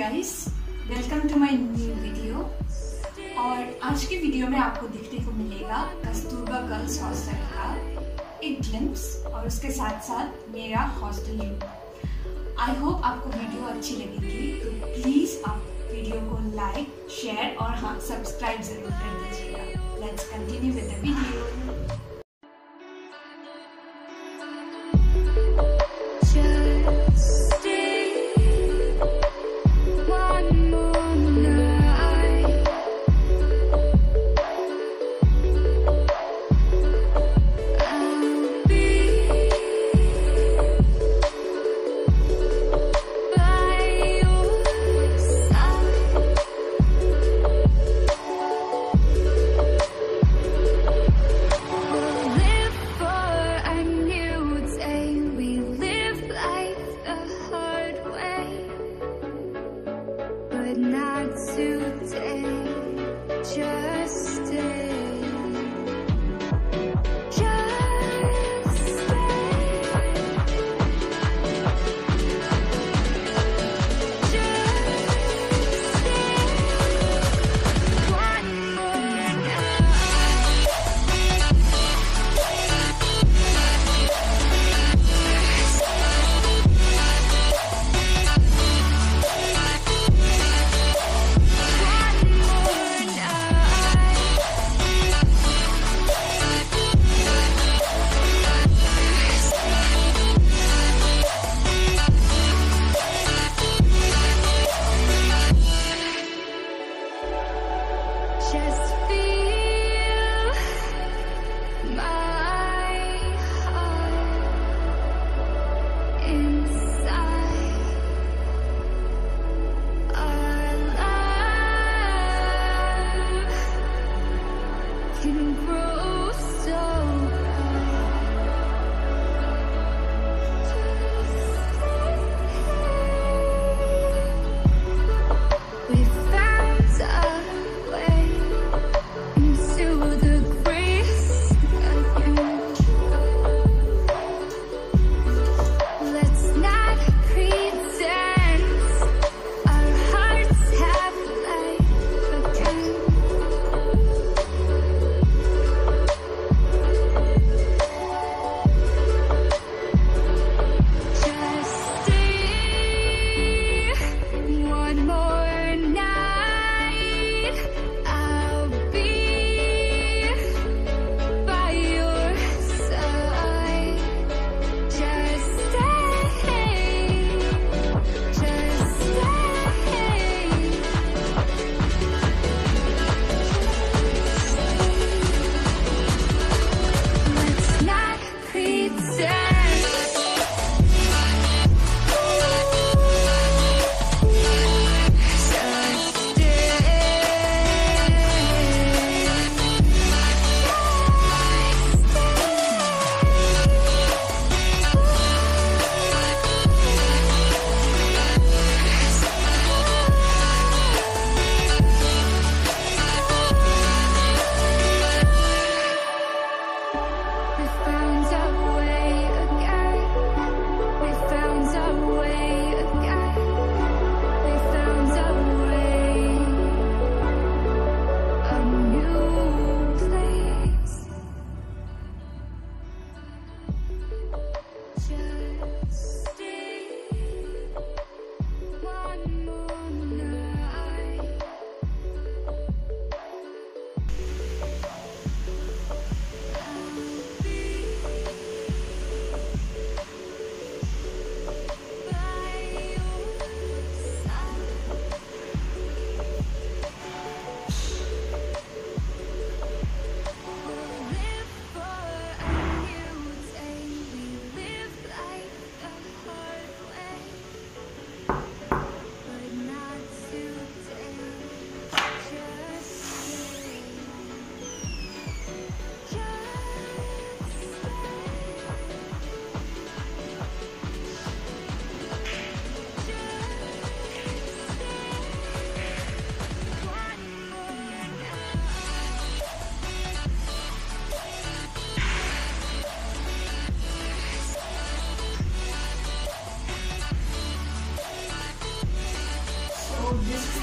Guys, welcome to my new video. और आज के वीडियो में आपको देखने को मिलेगा कस्तूरबा गर्ल्स हॉस्टल का एक ग्लिम्प्स और उसके साथ साथ मेरा हॉस्टल रूम। आई होप आपको वीडियो अच्छी लगेगी, तो प्लीज़ आप वीडियो को लाइक, शेयर और हाँ, सब्सक्राइब जरूर कर दीजिएगा। Let's continue with the video.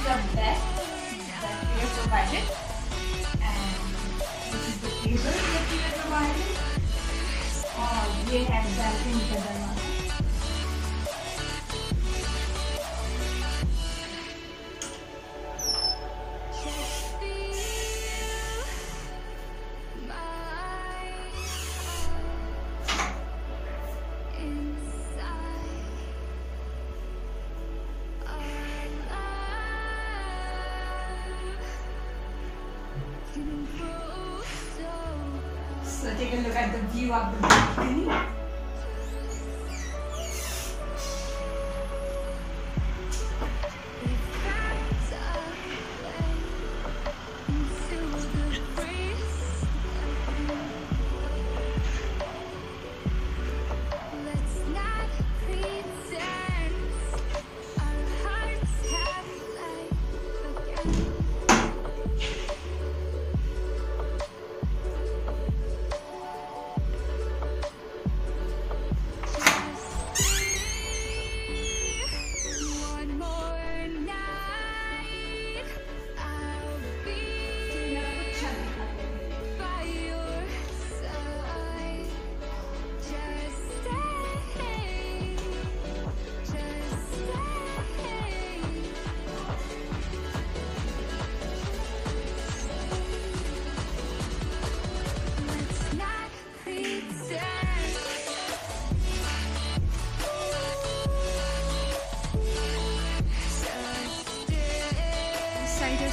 the best that we are provided, and this is the table that we are provided, or we have balcony with the one. So take a look at the view of the balcony.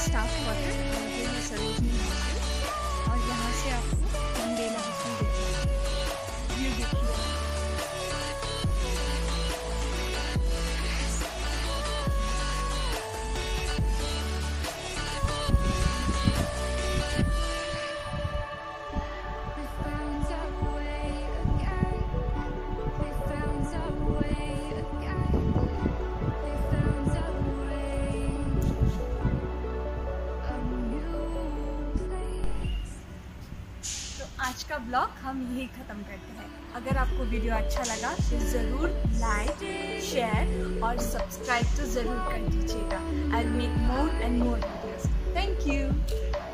Staff water और ये Sarojini hotel, और यहाँ से आपको रंगीला hotel देखिए, ये देखिए। आज का ब्लॉग हम यही ख़त्म करते हैं। अगर आपको वीडियो अच्छा लगा तो ज़रूर लाइक, शेयर और सब्सक्राइब तो ज़रूर कर दीजिएगा। I will make more and more videos. Thank you.